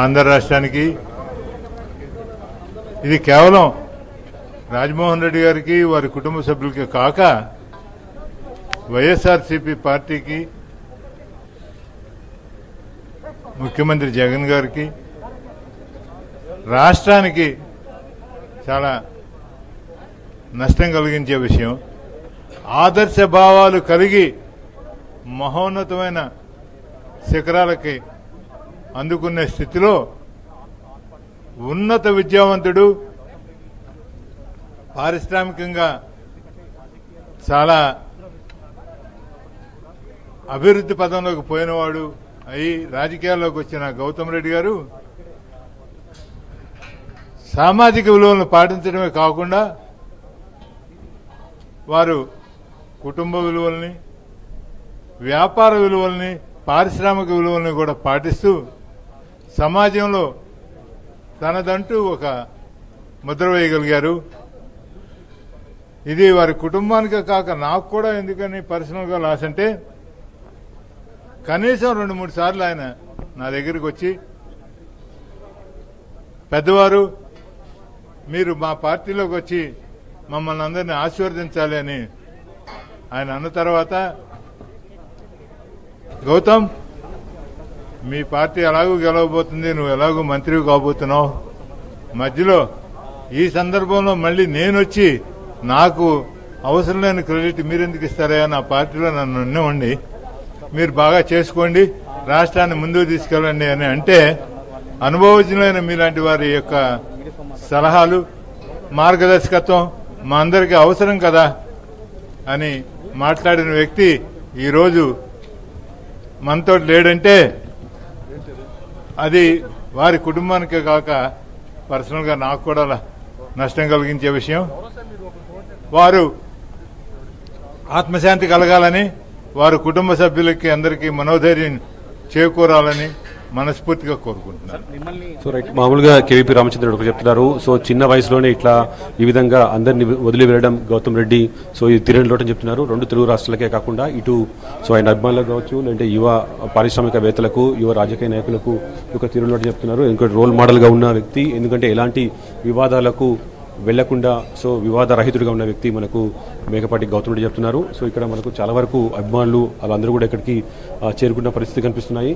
ఆంధ్ర రాష్ట్రానికి ఇది కేవలం రాజమోహన్ రెడ్డి గారికి వారి కుటుంబ సభ్యులకి కాక వైఎస్ఆర్సీపీ పార్టీకి ముఖ్యమంత్రి జగన్ గారికి రాష్ట్రానికి చాలా నష్టం కలిగించే విషయం. ఆదర్శ భావాలు కలిగి మహోన్నతమైన శిఖరాలకి అందుకునే స్థితిలో ఉన్నత విద్యావంతుడు, పారిశ్రామికంగా చాలా అభివృద్ధి పదంలోకి పోయినవాడు అయి రాజకీయాల్లోకి వచ్చిన గౌతమ్ రెడ్డి గారు సామాజిక విలువలను పాటించడమే కాకుండా వారు కుటుంబ విలువల్ని, వ్యాపార విలువల్ని, పారిశ్రామిక విలువల్ని కూడా పాటిస్తూ సమాజంలో తనదంటూ ఒక ముద్ర వేయగలిగారు. ఇది వారి కుటుంబానికే కాక నాకు కూడా ఎందుకని పర్సనల్గా లాస్ అంటే, కనీసం 2-3 సార్లు ఆయన నా దగ్గరికి వచ్చి, పెద్దవారు మీరు మా పార్టీలోకి వచ్చి మమ్మల్ని అందరినీ ఆశీర్వదించాలి అని ఆయన అన్న తర్వాత, గౌతమ్ మీ పార్టీ ఎలాగూ గెలవబోతుంది, నువ్వు ఎలాగూ మంత్రివి కాబోతున్నావు, మధ్యలో ఈ సందర్భంలో మళ్ళీ నేను వచ్చి నాకు అవసరం లేని క్రెడిట్ మీరెందుకు ఇస్తారా, నా పార్టీలో నన్ను ఉన్నవండి, మీరు బాగా చేసుకోండి, రాష్ట్రాన్ని ముందుకు తీసుకెళ్ళండి అని అంటే, అనుభవజ్ఞులైన మీలాంటి వారి యొక్క సలహాలు, మార్గదర్శకత్వం మా అందరికీ అవసరం కదా అని మాట్లాడిన వ్యక్తి ఈరోజు మనతో లేడంటే అది వారి కుటుంబానికే కాక పర్సనల్గా నాకు కూడా నష్టం కలిగించే విషయం. వారు ఆత్మశాంతి కలగాలని, వారు కుటుంబ సభ్యులకి అందరికీ మనోధైర్యం చేకూరాలని మనస్ఫూర్తిగా కోరుకుంటున్నారు. మామూలుగా కేవీపీ రామచంద్రుడు ఒకటి చెప్తున్నారు, సో చిన్న వయసులోనే ఇట్లా ఈ విధంగా అందరినీ వదిలి వెళ్ళడం గౌతమ్ రెడ్డి, సో ఇది తిరగని లోటని చెప్తున్నారు. 2 తెలుగు రాష్ట్రాలకే కాకుండా ఇటు సో ఆయన అభిమానులకు కావచ్చు, లేదంటే యువ పారిశ్రామికవేత్తలకు, యువ రాజకీయ నాయకులకు ఒక తిరగని లోటని చెప్తున్నారు. ఇంకోటి రోల్ మోడల్గా ఉన్న వ్యక్తి, ఎందుకంటే ఎలాంటి వివాదాలకు వెళ్లకుండా సో వివాద రహితుడిగా ఉన్న వ్యక్తి మనకు మేకపాటి గౌతమ్ రెడ్డి చెప్తున్నారు. సో ఇక్కడ మనకు చాలా వరకు అభిమానులు వాళ్ళందరూ కూడా ఇక్కడికి చేరుకున్న పరిస్థితి కనిపిస్తున్నాయి.